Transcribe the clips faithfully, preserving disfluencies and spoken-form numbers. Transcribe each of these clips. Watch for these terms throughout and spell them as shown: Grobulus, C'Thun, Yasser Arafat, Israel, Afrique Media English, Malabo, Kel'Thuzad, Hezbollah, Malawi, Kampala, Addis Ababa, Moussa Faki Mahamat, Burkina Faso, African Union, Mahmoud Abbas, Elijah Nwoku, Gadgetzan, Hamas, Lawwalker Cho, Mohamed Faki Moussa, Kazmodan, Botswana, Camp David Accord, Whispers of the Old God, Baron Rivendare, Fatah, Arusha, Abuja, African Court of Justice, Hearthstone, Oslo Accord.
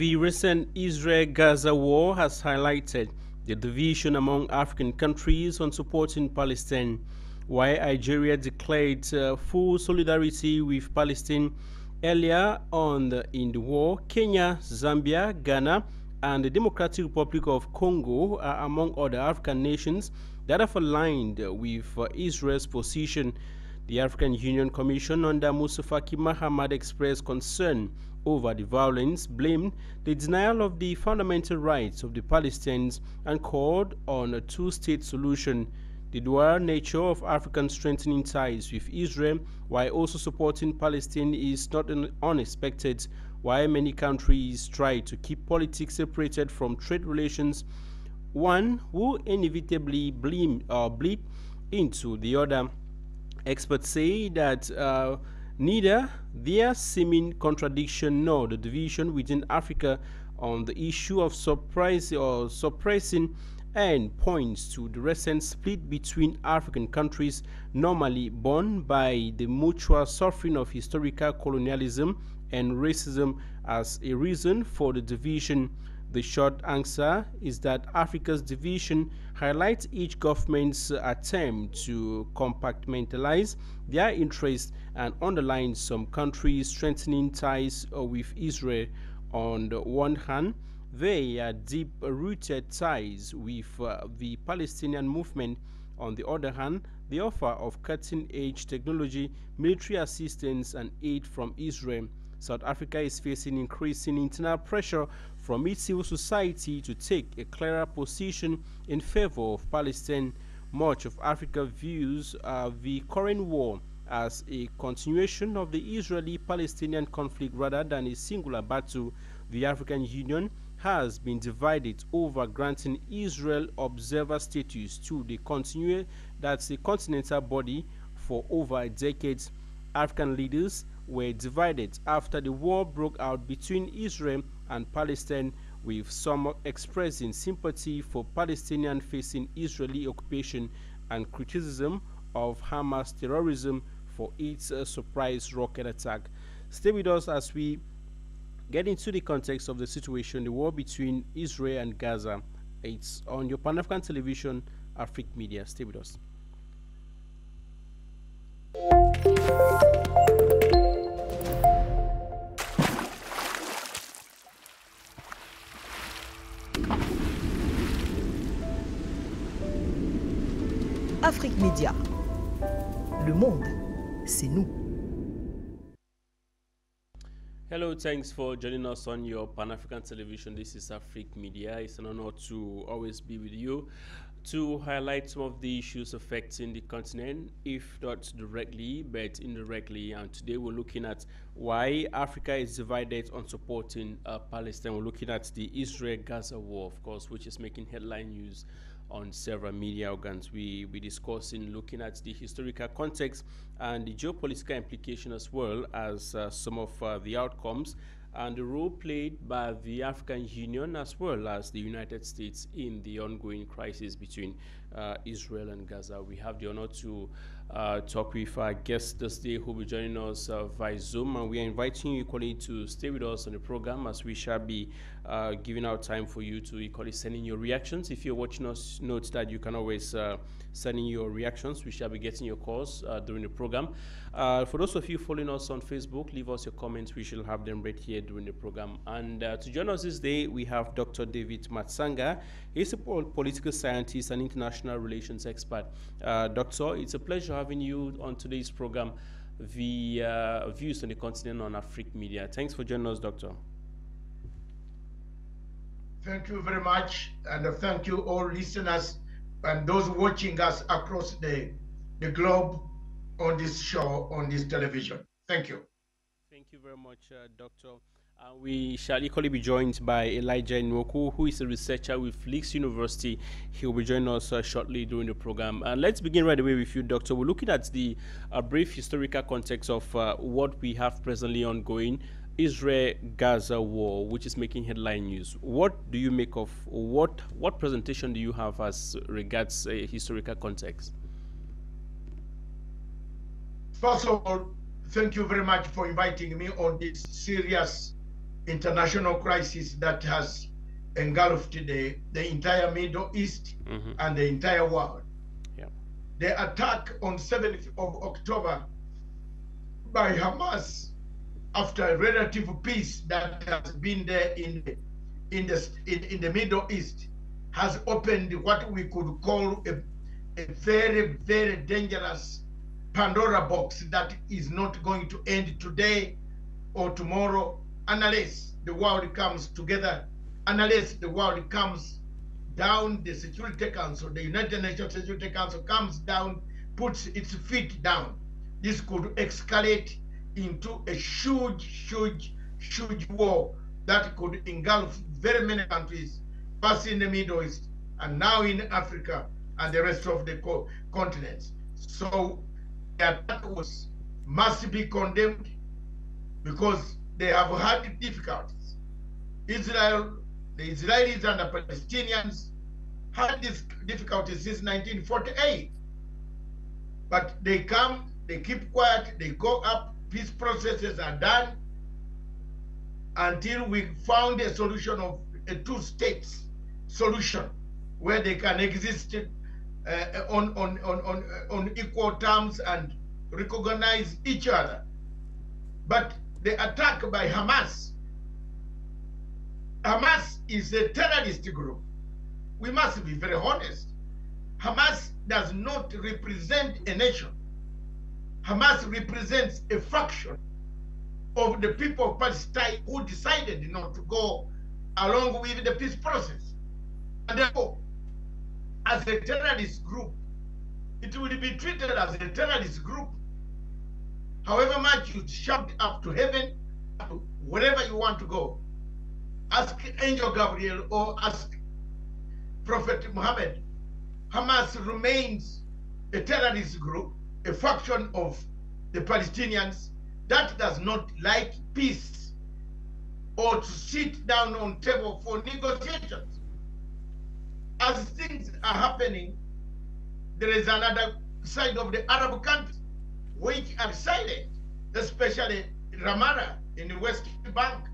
The recent Israel-Gaza war has highlighted the division among African countries on supporting Palestine. While Algeria declared uh, full solidarity with Palestine earlier on the, in the war, Kenya, Zambia, Ghana, and the Democratic Republic of Congo are among other African nations that have aligned with uh, Israel's position. The African Union Commission under Moussa Faki Mahamat expressed concern over the violence, blamed the denial of the fundamental rights of the Palestinians, and called on a two-state solution. The dual nature of African strengthening ties with Israel while also supporting Palestine is not unexpected. While many countries try to keep politics separated from trade relations, one will inevitably bleed, uh, bleed into the other. Experts say that uh, neither their seeming contradiction nor the division within Africa on the issue of surprise or suppressing and points to the recent split between African countries, normally borne by the mutual suffering of historical colonialism and racism as a reason for the division. The short answer is that Africa's division highlights each government's attempt to compartmentalize their interests and underlines some countries strengthening ties with Israel. On the one hand, there are deep-rooted ties with uh, the Palestinian movement. On the other hand, the offer of cutting-edge technology, military assistance, and aid from Israel. South Africa is facing increasing internal pressure from its civil society to take a clearer position in favor of Palestine. Much of Africa views uh, the current war as a continuation of the Israeli-Palestinian conflict rather than a singular battle. The African Union has been divided over granting Israel observer status to the continue that's a continental body for over a decade. African leaders were divided after the war broke out between Israel and Palestine, with some expressing sympathy for Palestinians facing Israeli occupation and criticism of Hamas terrorism for its uh, surprise rocket attack. Stay with us as we get into the context of the situation, the war between Israel and Gaza. It's on your Pan-African television, Afrique Media. Stay with us. Afrique Media. Le monde, c'est nous. Hello, thanks for joining us on your Pan-African television. This is Afrique Media. It's an honor to always be with you to highlight some of the issues affecting the continent, if not directly, but indirectly. And today we're looking at why Africa is divided on supporting uh, Palestine. We're looking at the Israel-Gaza war, of course, which is making headline news on several media organs. We we discussing, looking at the historical context and the geopolitical implication, as well as uh, some of uh, the outcomes and the role played by the African Union as well as the United States in the ongoing crisis between uh, Israel and Gaza. We have the honor to uh, talk with our guest this day, who will be joining us uh, via Zoom, and we are inviting you equally to stay with us on the program, as we shall be uh, giving out time for you to equally send in your reactions. If you're watching us, note that you can always uh, send in your reactions. We shall be getting your calls uh, during the program. Uh, for those of you following us on Facebook, leave us your comments. We shall have them right here during the program. And uh, to join us this day, we have Doctor David Matsanga. He's a political scientist and international relations expert. Uh, Doctor, it's a pleasure having you on today's program, the uh, views on the continent on Afrique Media. Thanks for joining us, Doctor. Thank you very much, and uh, thank you all listeners and those watching us across the, the globe on this show, on this television. Thank you. Thank you very much, uh, Doctor. Uh, we shall equally be joined by Elijah Nwoku, who is a researcher with Leeds University. He will be joining us uh, shortly during the program. And let's begin right away with you, Doctor. We're looking at the uh, brief historical context of uh, what we have presently ongoing, Israel-Gaza war, which is making headline news. What do you make of, what what presentation do you have as regards a uh, historical context? First of all, thank you very much for inviting me on this serious international crisis that has engulfed the, the entire Middle East mm-hmm. and the entire world. Yeah. The attack on seventh of October by Hamas, after a relative peace that has been there in the, in the, in, in the Middle East, has opened what we could call a, a very, very dangerous Pandora box that is not going to end today or tomorrow, unless the world comes together, unless the world comes down, the Security Council, the United Nations Security Council comes down, puts its feet down. This could escalate into a huge, huge, huge war that could engulf very many countries, first in the Middle East, and now in Africa and the rest of the co continents. So that was, must be condemned, because they have had difficulties. Israel, the Israelis and the Palestinians had this difficulty since nineteen forty-eight. But they come, they keep quiet, they go up, peace processes are done until we found a solution of a two states solution where they can exist Uh, on, on, on, on, on equal terms and recognize each other. But the attack by Hamas, Hamas is a terrorist group. We must be very honest. Hamas does not represent a nation. Hamas represents a faction of the people of Palestine who decided not to go along with the peace process. And therefore, as a terrorist group, it will be treated as a terrorist group. However much you shout up to heaven, wherever you want to go, ask Angel Gabriel or ask Prophet Muhammad, Hamas remains a terrorist group, a faction of the Palestinians that does not like peace or to sit down on table for negotiations. As things are happening, there is another side of the Arab countries which are silent, especially Ramallah in the West Bank,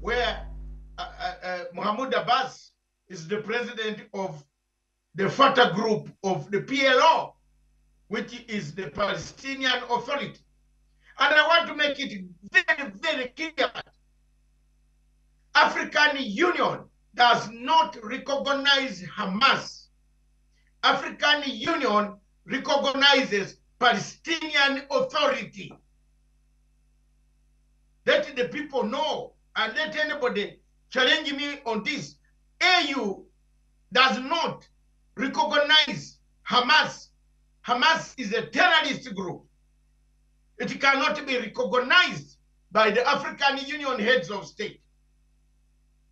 where uh, uh, Mahmoud Abbas is the president of the Fatah group of the P L O, which is the Palestinian Authority. And I want to make it very, very clear. African Union does not recognize Hamas. African Union recognizes Palestinian Authority. Let the people know, and let anybody challenge me on this. A U does not recognize Hamas. Hamas is a terrorist group. It cannot be recognized by the African Union heads of state.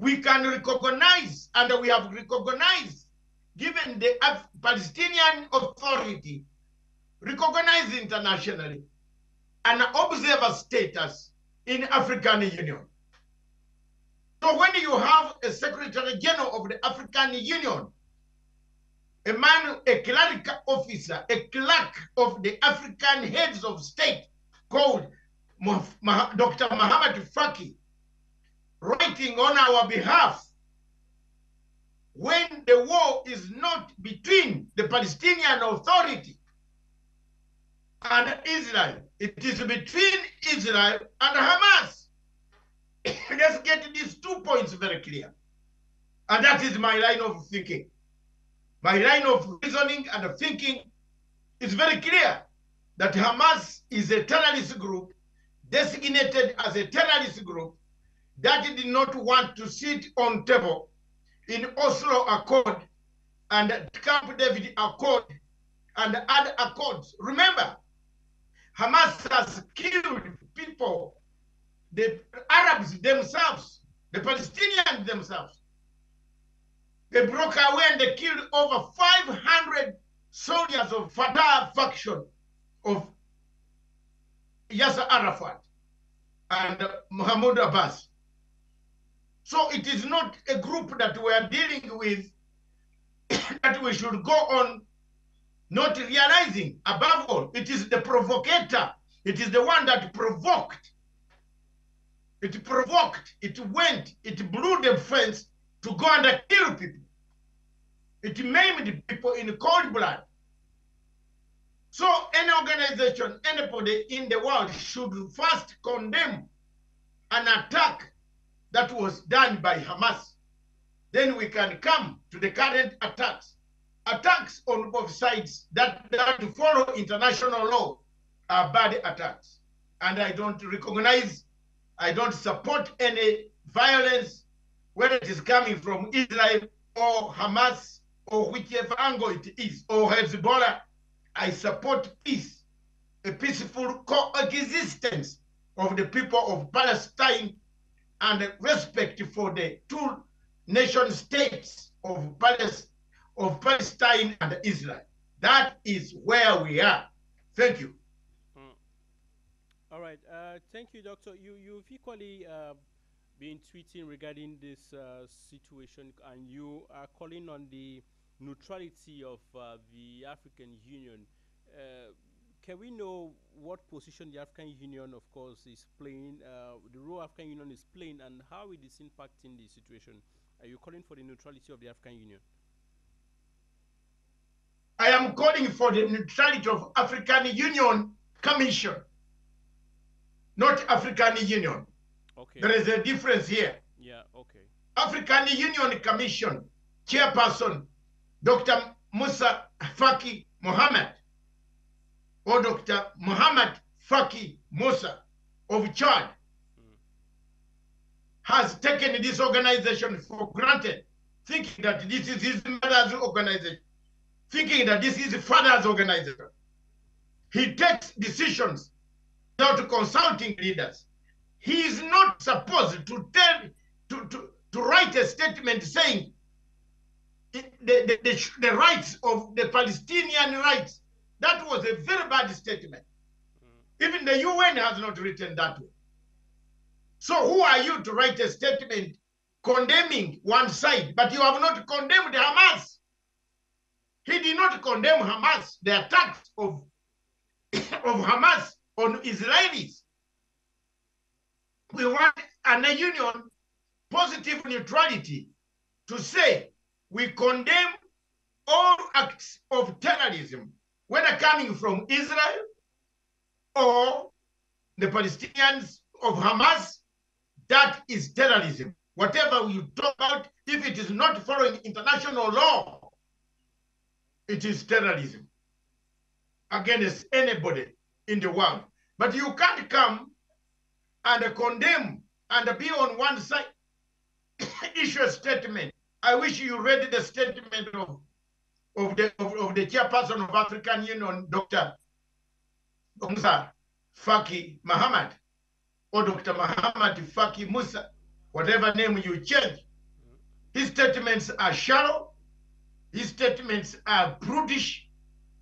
We can recognize, and we have recognized, given the Af Palestinian Authority, recognized internationally, an observer status in African Union. So when you have a Secretary General of the African Union, a man, a clerical officer, a clerk of the African heads of state called Doctor Moussa Faki, writing on our behalf, when the war is not between the Palestinian Authority and Israel, it is between Israel and Hamas. Let's get these two points very clear. And that is my line of thinking. My line of reasoning and thinking is very clear that Hamas is a terrorist group, designated as a terrorist group, that did not want to sit on table in Oslo Accord and Camp David Accord and other accords. Remember, Hamas has killed people, the Arabs themselves, the Palestinians themselves. They broke away and they killed over five hundred soldiers of Fatah faction of Yasser Arafat and Mahmoud Abbas. So it is not a group that we are dealing with that we should go on not realizing. Above all, it is the provocator. It is the one that provoked It provoked, it went, it blew the fence to go and kill people. It maimed people in cold blood. So any organization, anybody in the world should first condemn an attack that was done by Hamas. Then we can come to the current attacks. Attacks on both sides that, that follow international law are bad attacks. And I don't recognize, I don't support any violence, whether it is coming from Israel or Hamas or whichever angle it is, or Hezbollah. I support peace, a peaceful coexistence of the people of Palestine and respect for the two nation states of Palestine, of Palestine and Israel. That is where we are. Thank you. Mm. All right. Uh, thank you, Doctor. You, you've equally uh, been tweeting regarding this uh, situation, and you are calling on the neutrality of uh, the African Union. Uh, can we know what position the African Union, of course, is playing, uh, the role African Union is playing, and how it is impacting the situation? Are you calling for the neutrality of the African Union? I am calling for the neutrality of African Union Commission, not African Union. Okay. There is a difference here. Yeah, okay. African Union Commission chairperson, Doctor Moussa Faki Mahamat, or Doctor Mohamed Faki Moussa of Chad, mm. has taken this organization for granted, thinking that this is his mother's organization, thinking that this is the father's organization. He takes decisions without consulting leaders. He is not supposed to tell, to, to, to write a statement saying the, the, the, the rights of the Palestinian rights. That was a very bad statement. Mm. Even the U N has not written that way. So who are you to write a statement condemning one side, but you have not condemned Hamas? He did not condemn Hamas, the attacks of, of Hamas on Israelis. We want an union, positive neutrality, to say we condemn all acts of terrorism, whether coming from Israel or the Palestinians of Hamas. That is terrorism. Whatever you talk about, if it is not following international law, it is terrorism against anybody in the world. But you can't come and condemn and be on one side, issue a statement. I wish you read the statement of, of, the, of, of the chairperson of African Union, Doctor Moussa Faki Mahamat, or Doctor Mohamed Faki Moussa, whatever name you change. His statements are shallow. His statements are brutish.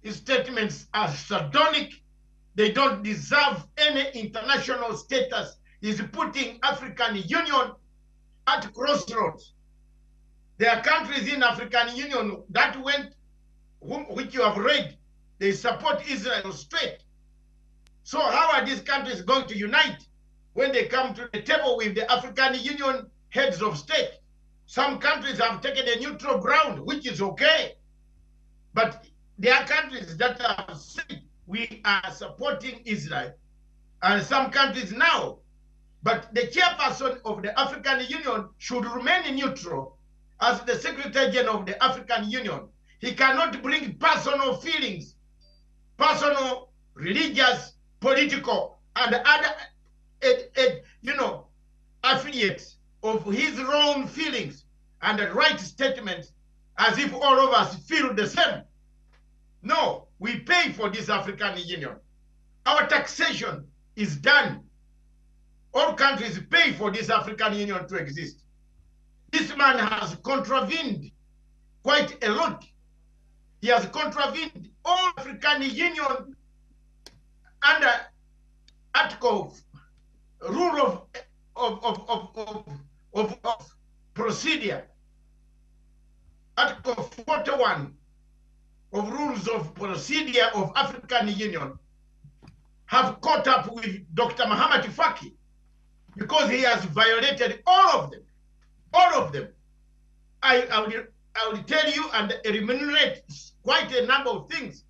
His statements are sardonic. They don't deserve any international status. He's putting African Union at crossroads. There are countries in African Union that went, which you have read, they support Israel straight. So how are these countries going to unite when they come to the table with the African Union heads of state? Some countries have taken a neutral ground, which is okay. But there are countries that have said we are supporting Israel, and some countries now. But the chairperson of the African Union should remain neutral as the Secretary General of the African Union. He cannot bring personal feelings, personal, religious, political, and other, it, it, you know, affiliates of his own feelings and the right statements as if all of us feel the same. No, we pay for this African Union. Our taxation is done. All countries pay for this African Union to exist. This man has contravened quite a lot. He has contravened all African Union under Article of Rule of of of of of Of, of procedure, Article forty-one of Rules of Procedure of African Union have caught up with Doctor Mohamed Faki. because he has violated all of them, all of them. I, I, will, I will tell you and enumerate quite a number of things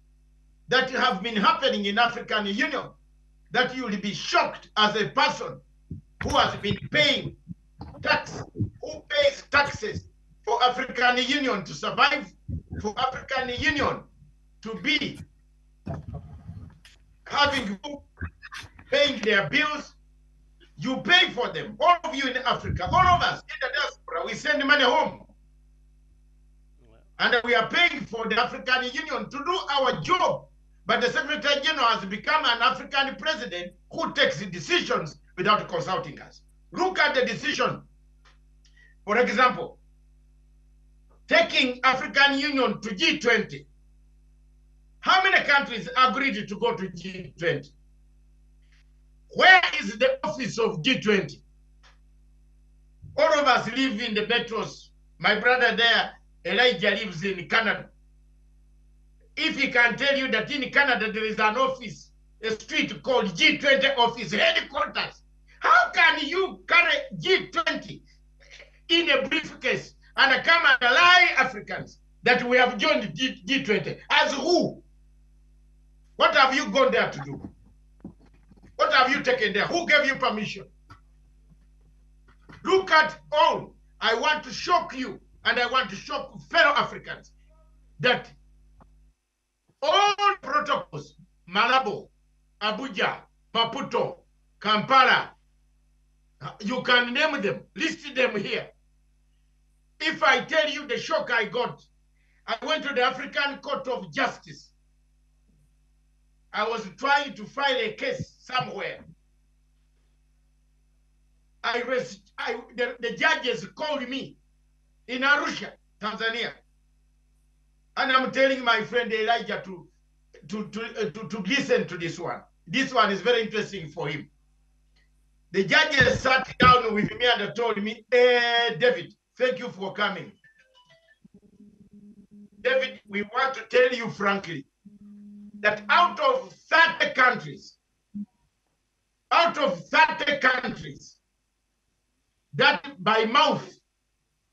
that have been happening in African Union that you will be shocked as a person who has been paying tax, who pays taxes for African Union to survive, for African Union to be having you paying their bills. You pay for them, all of you in Africa, all of us in the diaspora, we send money home. And we are paying for the African Union to do our job. But the Secretary General has become an African president who takes decisions without consulting us. Look at the decision. For example, taking African Union to G twenty. How many countries agreed to go to G twenty? Where is the office of G twenty? All of us live in the metros. My brother there, Elijah, lives in Canada. If he can tell you that in Canada there is an office, a street called G twenty office headquarters, how can you carry G twenty in a briefcase and come and lie Africans that we have joined G twenty? As who? What have you gone there to do? What have you taken there? Who gave you permission? Look at all. I want to shock you, and I want to shock fellow Africans that all protocols, Malabo, Abuja, Maputo, Kampala, you can name them, list them here. If I tell you the shock I got, I went to the African Court of Justice. I was trying to file a case somewhere. I, rest, I the, the judges called me in Arusha, Tanzania, and I'm telling my friend Elijah to to to, uh, to to listen to this one. This one is very interesting for him. The judges sat down with me and told me, eh, "David, thank you for coming. David, we want to tell you frankly that out of thirty countries, out of thirty countries that by mouth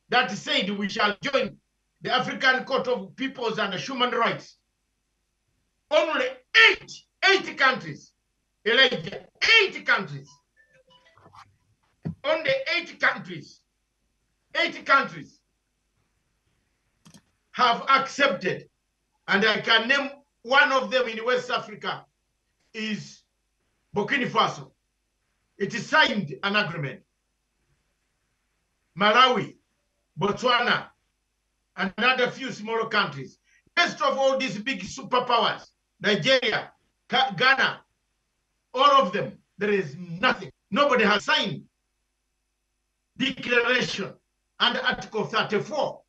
that said we shall join the African Court of Peoples and Human Rights, only eight, eight countries, Elijah, eight countries, only eight countries, eight countries have accepted, and I can name one of them in West Africa is Burkina Faso. It signed an agreement. Malawi, Botswana, and another few smaller countries. Rest of all these big superpowers, Nigeria, Ghana, all of them, there is nothing. Nobody has signed declaration under Article thirty-four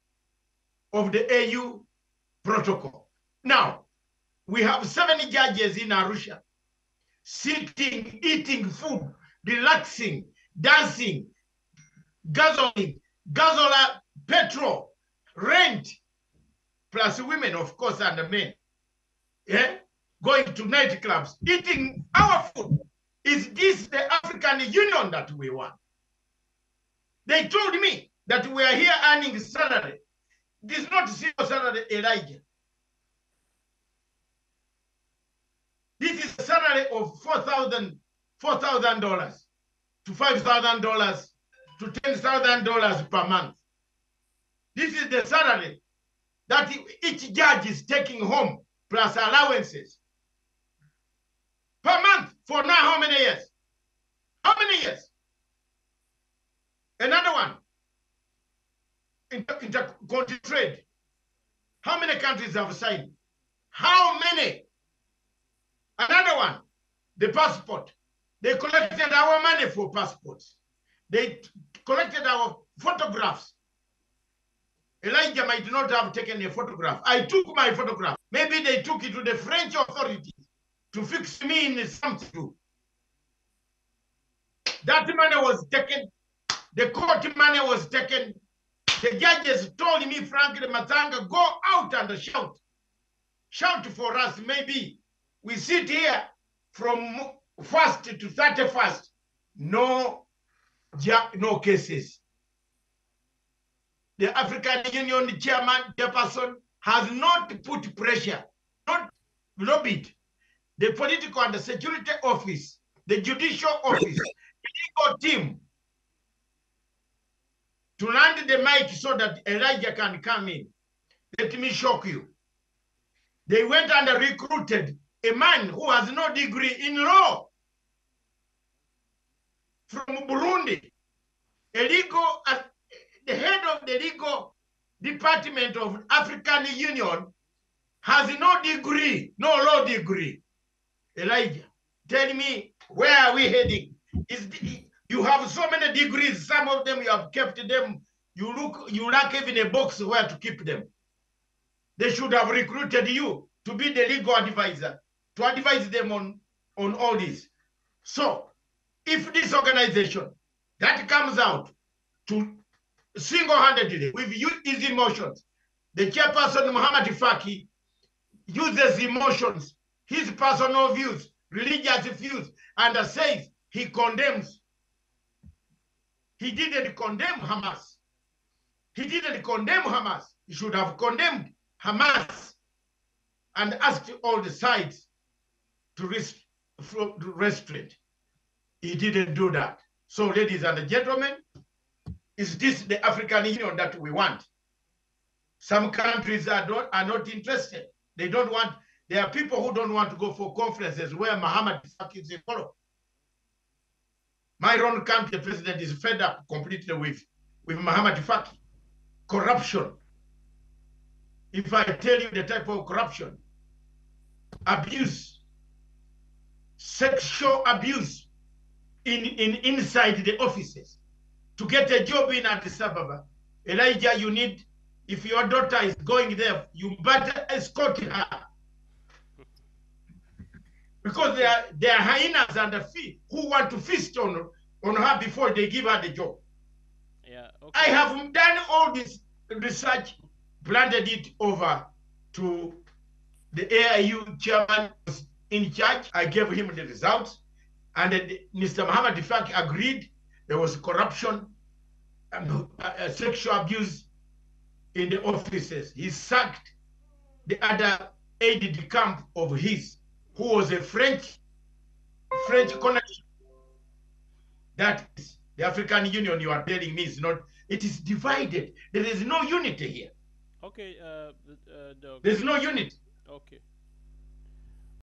of the A U protocol. Now, we have seven judges in Arusha, sitting, eating food, relaxing, dancing, gasoline, gasoline, petrol, rent, plus women, of course, and the men. Yeah? Going to nightclubs, eating our food. Is this the African Union that we want? They told me that we are here earning salary. This is not zero salary, Elijah. This is a salary of four thousand dollars to five thousand dollars to ten thousand dollars per month. This is the salary that each judge is taking home, plus allowances. Per month, for now, how many years? How many years? Another one, inter intercontinental trade. How many countries have signed? How many? Another one, the passport. They collected our money for passports. They collected our photographs. Elijah might not have taken a photograph. I took my photograph. Maybe they took it to the French authorities to fix me in something. That money was taken. The court money was taken. The judges told me, frankly, Matsanga, go out and shout. Shout for us, maybe. We sit here from first to thirty-first. No no cases. The African Union chairman, chairperson, has not put pressure, not lobbied the political and the security office, the judicial office, the legal team, to land the mic so that Elijah can come in. Let me shock you. They went and recruited a man who has no degree in law from Burundi, a legal, the head of the legal department of African Union has no degree, no law degree. Elijah, tell me, where are we heading? Is the, you have so many degrees, some of them you have kept them, you look, you lack even a box where to keep them. They should have recruited you to be the legal advisor, to advise them on, on all this. So, if this organization that comes out to single-handedly with his emotions, the chairperson Moussa Faki uses emotions, his personal views, religious views, and says he condemns. He didn't condemn Hamas. He didn't condemn Hamas. He should have condemned Hamas and asked all the sides to rest, to restraint. He didn't do that. So, ladies and gentlemen, is this the African Union that we want? Some countries are not, are not interested. They don't want, there are people who don't want to go for conferences where Mahamat is a follow. My own country president is fed up completely with, with Mahamat Faki. Corruption. If I tell you the type of corruption, abuse, sexual abuse in, in inside the offices. To get a job in Addis Ababa, Elijah, you need, if your daughter is going there, you better escort her. Because there are, there are hyenas and a fee who want to feast on, on her before they give her the job. Yeah, okay. I have done all this research, blended it over to the A I U chairman in charge. I gave him the results, and Mister Mahamat Faki agreed. There was corruption and uh, sexual abuse in the offices. He sacked the other aide de camp of his, who was a French, French connection. That is the African Union you are telling me is not, it is divided. There is no unity here. Okay, uh, uh, Doug. There's no unity. Okay.